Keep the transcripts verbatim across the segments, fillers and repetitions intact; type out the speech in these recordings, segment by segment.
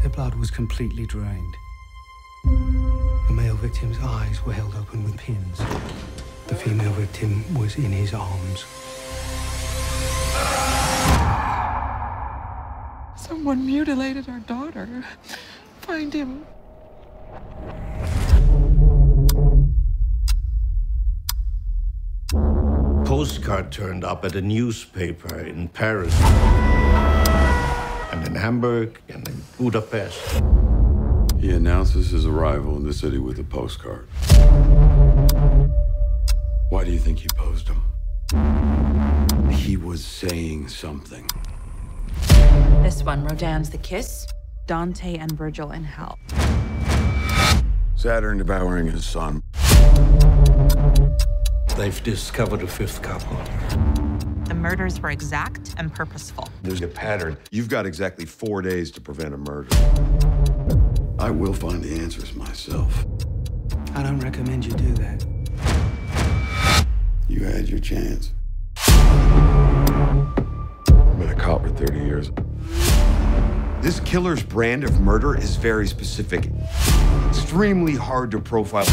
Their blood was completely drained. The male victim's eyes were held open with pins. The female victim was in his arms. Someone mutilated our daughter. Find him. Postcard turned up at a newspaper in Paris, and in Hamburg, and in Budapest. He announces his arrival in the city with a postcard. Why do you think he posed him? He was saying something. This one, Rodin's The Kiss, Dante and Virgil in Hell. Saturn devouring his son. They've discovered a fifth couple. The murders were exact and purposeful. There's a pattern. You've got exactly four days to prevent a murder. I will find the answers myself. I don't recommend you do that. You had your chance. I've been a cop for thirty years. This killer's brand of murder is very specific. Extremely hard to profile.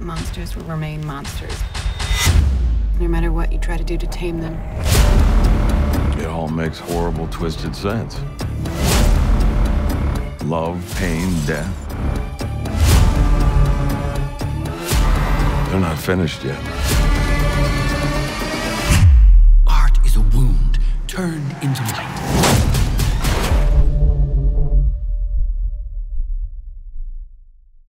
Monsters will remain monsters, no matter what you try to do to tame them. It all makes horrible, twisted sense. Love, pain, death. They're not finished yet. Art is a wound turned into light.